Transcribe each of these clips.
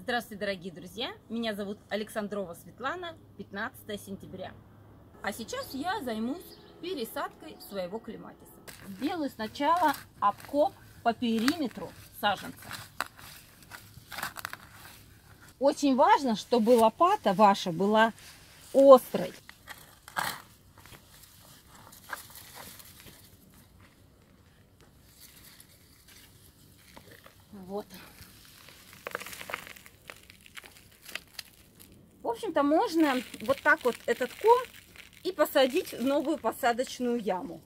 Здравствуйте, дорогие друзья! Меня зовут Александрова Светлана, 15 сентября. А сейчас я займусь пересадкой своего клематиса. Сделаю сначала обкоп по периметру саженца. Очень важно, чтобы лопата ваша была острой. Вот. В общем-то, можно вот так вот этот ком и посадить в новую посадочную яму.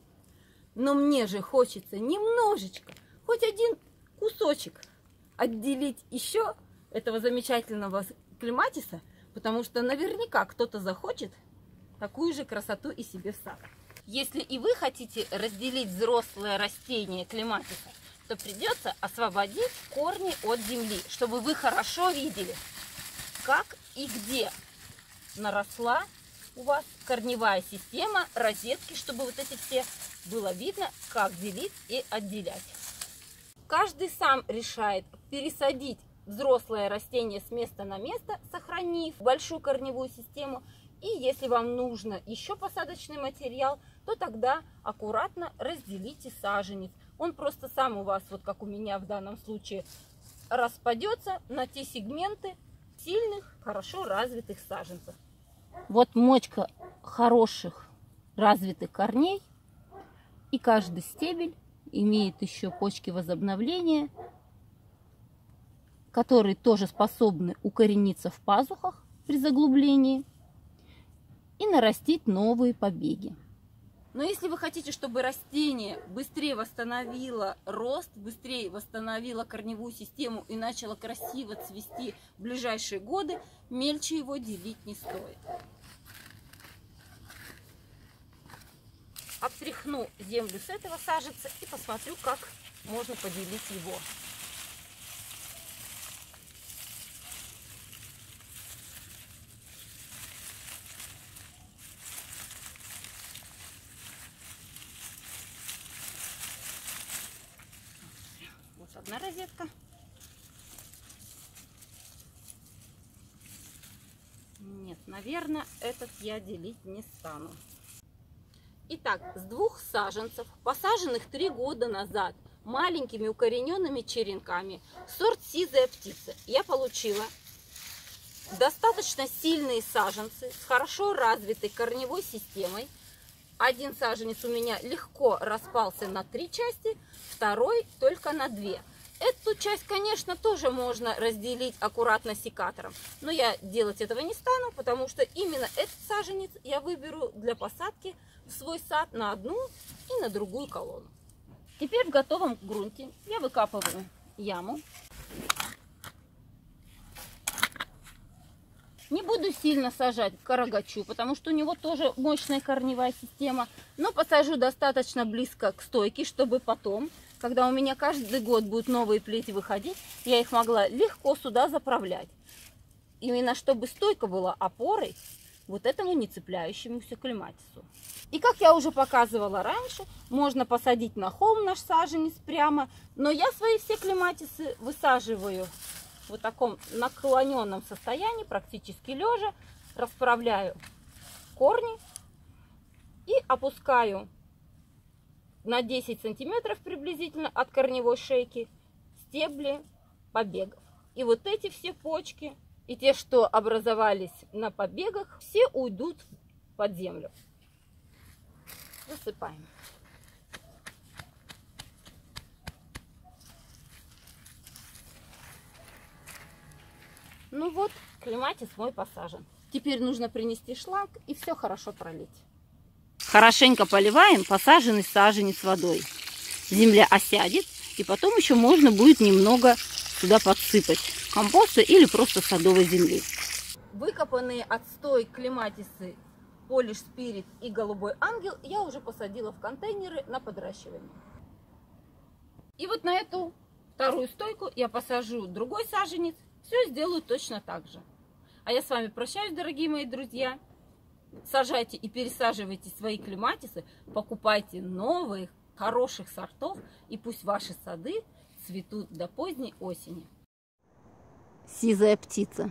Но мне же хочется немножечко, хоть один кусочек отделить еще этого замечательного клематиса, потому что наверняка кто-то захочет такую же красоту и себе в сад. Если и вы хотите разделить взрослое растение клематиса, то придется освободить корни от земли, чтобы вы хорошо видели, как и где наросла у вас корневая система, розетки, чтобы вот эти все было видно, как делить и отделять. Каждый сам решает, пересадить взрослое растение с места на место, сохранив большую корневую систему. И если вам нужно еще посадочный материал, то тогда аккуратно разделите саженец. Он просто сам у вас, вот как у меня в данном случае, распадется на те сегменты сильных, хорошо развитых саженцев. Вот мочка хороших развитых корней. И каждый стебель имеет еще почки возобновления, которые тоже способны укорениться в пазухах при заглублении и нарастить новые побеги. Но если вы хотите, чтобы растение быстрее восстановило рост, быстрее восстановило корневую систему и начало красиво цвести в ближайшие годы, мельче его делить не стоит. Обтряхну землю с этого саженца и посмотрю, как можно поделить его. Одна розетка. Нет, наверное, этот я делить не стану. Итак, с двух саженцев, посаженных 3 года назад маленькими укорененными черенками, сорт «Сизая птица», я получила достаточно сильные саженцы с хорошо развитой корневой системой. Один саженец у меня легко распался на 3 части, второй только на 2. Эту часть, конечно, тоже можно разделить аккуратно секатором, но я делать этого не стану, потому что именно этот саженец я выберу для посадки в свой сад на одну и на другую колонну. Теперь в готовом грунте я выкапываю яму. Не буду сильно сажать карагачу, потому что у него тоже мощная корневая система. Но посажу достаточно близко к стойке, чтобы потом, когда у меня каждый год будут новые плети выходить, я их могла легко сюда заправлять. Именно чтобы стойка была опорой вот этому не цепляющемуся клематису. И как я уже показывала раньше, можно посадить на холм наш саженец прямо. Но я свои все клематисы высаживаю в таком наклоненном состоянии, практически лежа, расправляю корни и опускаю на 10 сантиметров приблизительно от корневой шейки стебли побегов. И вот эти все почки, и те, что образовались на побегах, все уйдут под землю. Засыпаем. Ну вот, клематис мой посажен. Теперь нужно принести шланг и все хорошо пролить. Хорошенько поливаем посаженный саженец водой. Земля осядет, и потом еще можно будет немного сюда подсыпать компоста или просто садовой земли. Выкопанные от стоек клематисы Polish Spirit и голубой ангел я уже посадила в контейнеры на подращивание. И вот на эту вторую стойку я посажу другой саженец. Все сделаю точно так же. А я с вами прощаюсь, дорогие мои друзья. Сажайте и пересаживайте свои клематисы, покупайте новых, хороших сортов, и пусть ваши сады цветут до поздней осени. Сизая птица.